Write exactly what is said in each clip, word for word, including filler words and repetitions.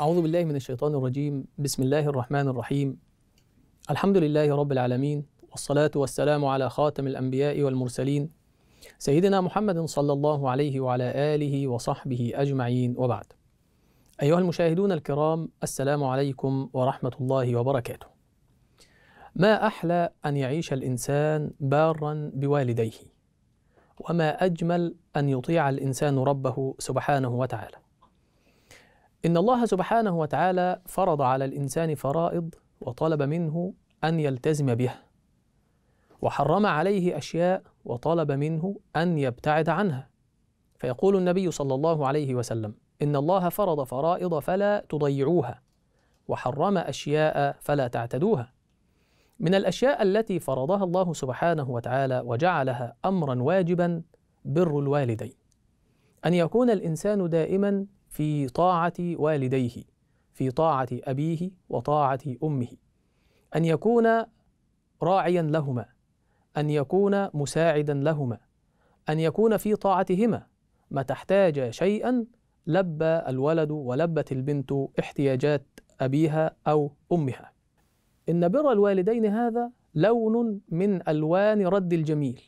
أعوذ بالله من الشيطان الرجيم. بسم الله الرحمن الرحيم. الحمد لله رب العالمين، والصلاة والسلام على خاتم الأنبياء والمرسلين سيدنا محمد صلى الله عليه وعلى آله وصحبه أجمعين، وبعد. أيها المشاهدون الكرام، السلام عليكم ورحمة الله وبركاته. ما أحلى أن يعيش الإنسان بارا بوالديه، وما أجمل أن يطيع الإنسان ربه سبحانه وتعالى. إن الله سبحانه وتعالى فرض على الإنسان فرائض وطلب منه أن يلتزم بها، وحرم عليه أشياء وطلب منه أن يبتعد عنها. فيقول النبي صلى الله عليه وسلم: إن الله فرض فرائض فلا تضيعوها، وحرم أشياء فلا تعتدوها. من الأشياء التي فرضها الله سبحانه وتعالى وجعلها أمرا واجبا بر الوالدين، أن يكون الإنسان دائما في طاعة والديه، في طاعة أبيه وطاعة أمه، أن يكون راعيا لهما، أن يكون مساعدا لهما، أن يكون في طاعتهما. متى احتاج شيئا لبى الولد ولبت البنت احتياجات أبيها أو أمها. إن بر الوالدين هذا لون من ألوان رد الجميل،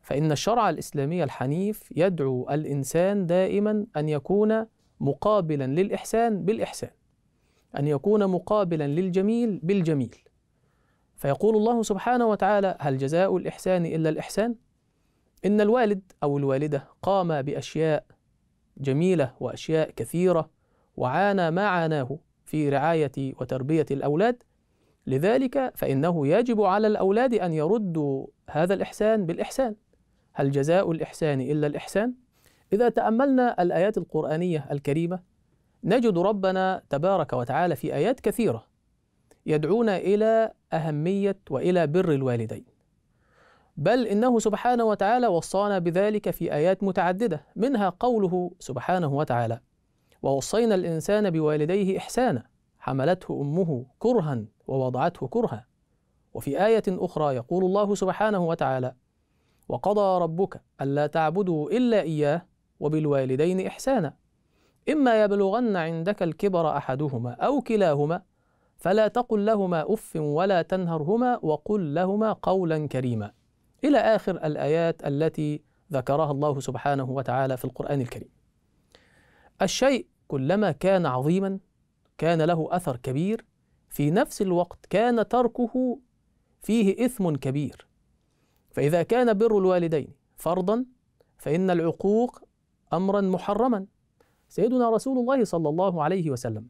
فإن الشرع الإسلامي الحنيف يدعو الإنسان دائما أن يكون مقابلا للإحسان بالإحسان، أن يكون مقابلا للجميل بالجميل. فيقول الله سبحانه وتعالى: هل جزاء الإحسان إلا الإحسان؟ إن الوالد أو الوالدة قام بأشياء جميلة وأشياء كثيرة، وعانى ما عاناه في رعاية وتربية الأولاد. لذلك فإنه يجب على الأولاد أن يردوا هذا الإحسان بالإحسان. هل جزاء الإحسان إلا الإحسان؟ إذا تأملنا الآيات القرآنية الكريمة نجد ربنا تبارك وتعالى في آيات كثيرة يدعونا إلى أهمية وإلى بر الوالدين، بل إنه سبحانه وتعالى وصانا بذلك في آيات متعددة، منها قوله سبحانه وتعالى: ووصينا الإنسان بوالديه إحسانا حملته أمه كرها ووضعته كرها. وفي آية أخرى يقول الله سبحانه وتعالى: وقضى ربك ألا تعبدوا إلا إياه وبالوالدين إحسانا إما يبلغن عندك الكبر أحدهما أو كلاهما فلا تقل لهما أف ولا تنهرهما وقل لهما قولا كريما، إلى آخر الآيات التي ذكرها الله سبحانه وتعالى في القرآن الكريم. الشيء كلما كان عظيما كان له أثر كبير، في نفس الوقت كان تركه فيه إثم كبير. فإذا كان بر الوالدين فرضا فإن العقوق أمرا محرما. سيدنا رسول الله صلى الله عليه وسلم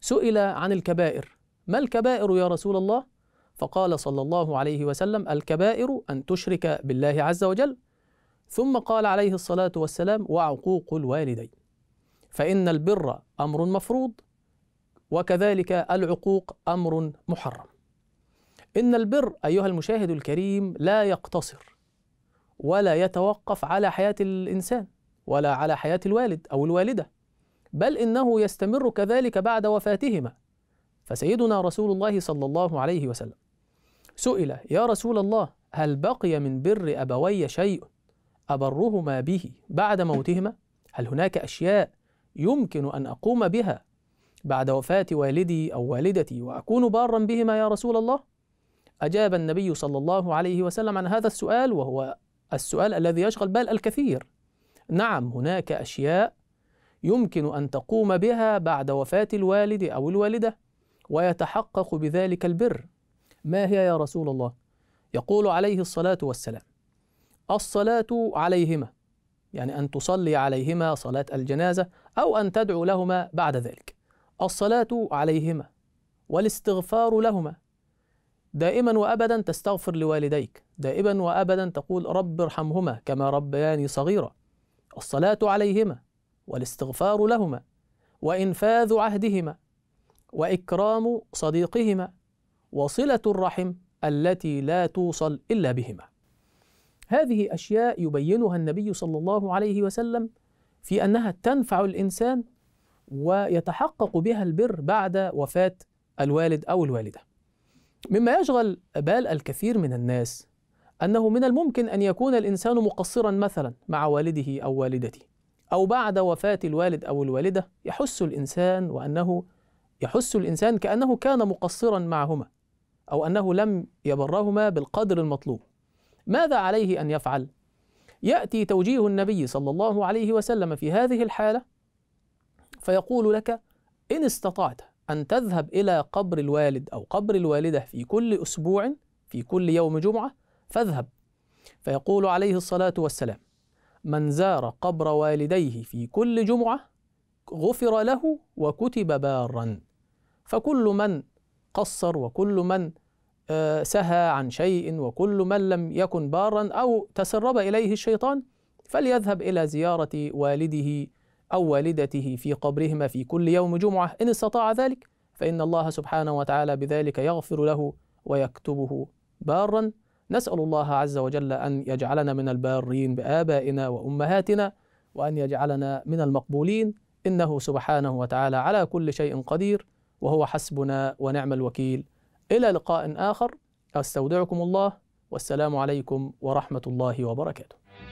سئل عن الكبائر: ما الكبائر يا رسول الله؟ فقال صلى الله عليه وسلم: الكبائر أن تشرك بالله عز وجل. ثم قال عليه الصلاة والسلام: وعقوق الوالدين. فإن البر أمر مفروض، وكذلك العقوق أمر محرم. إن البر أيها المشاهد الكريم لا يقتصر ولا يتوقف على حياة الإنسان ولا على حياة الوالد أو الوالدة، بل إنه يستمر كذلك بعد وفاتهما. فسيدنا رسول الله صلى الله عليه وسلم سئل: يا رسول الله، هل بقي من بر أبوي شيء أبرهما به بعد موتهما؟ هل هناك أشياء يمكن أن أقوم بها بعد وفاة والدي أو والدتي وأكون بارا بهما يا رسول الله؟ أجاب النبي صلى الله عليه وسلم عن هذا السؤال، وهو السؤال الذي يشغل بال الكثير: نعم، هناك أشياء يمكن أن تقوم بها بعد وفاة الوالد أو الوالدة ويتحقق بذلك البر. ما هي يا رسول الله؟ يقول عليه الصلاة والسلام: الصلاة عليهما، يعني أن تصلي عليهما صلاة الجنازة أو أن تدعو لهما بعد ذلك. الصلاة عليهما والاستغفار لهما، دائما وأبدا تستغفر لوالديك، دائما وأبدا تقول رب ارحمهما كما ربياني صغيرا. الصلاة عليهما والاستغفار لهما وإنفاذ عهدهما وإكرام صديقهما وصلة الرحم التي لا توصل إلا بهما. هذه أشياء يبينها النبي صلى الله عليه وسلم في أنها تنفع الإنسان ويتحقق بها البر بعد وفاة الوالد أو الوالدة. مما يشغل بال الكثير من الناس أنه من الممكن أن يكون الإنسان مقصرا مثلا مع والده أو والدته، أو بعد وفاة الوالد أو الوالدة يحس الإنسان وأنه يحس الإنسان كأنه كان مقصرا معهما أو أنه لم يبرهما بالقدر المطلوب. ماذا عليه أن يفعل؟ يأتي توجيه النبي صلى الله عليه وسلم في هذه الحالة فيقول لك: إن استطعت أن تذهب إلى قبر الوالد أو قبر الوالدة في كل أسبوع في كل يوم جمعة فاذهب. فيقول عليه الصلاة والسلام: من زار قبر والديه في كل جمعة غفر له وكتب بارا. فكل من قصر وكل من سهى عن شيء وكل من لم يكن بارا أو تسرب إليه الشيطان فليذهب إلى زيارة والده أو والدته في قبرهما في كل يوم جمعة إن استطاع ذلك، فإن الله سبحانه وتعالى بذلك يغفر له ويكتبه بارا. نسأل الله عز وجل أن يجعلنا من البارين بآبائنا وأمهاتنا، وأن يجعلنا من المقبولين، إنه سبحانه وتعالى على كل شيء قدير، وهو حسبنا ونعم الوكيل. إلى لقاء آخر، أستودعكم الله، والسلام عليكم ورحمة الله وبركاته.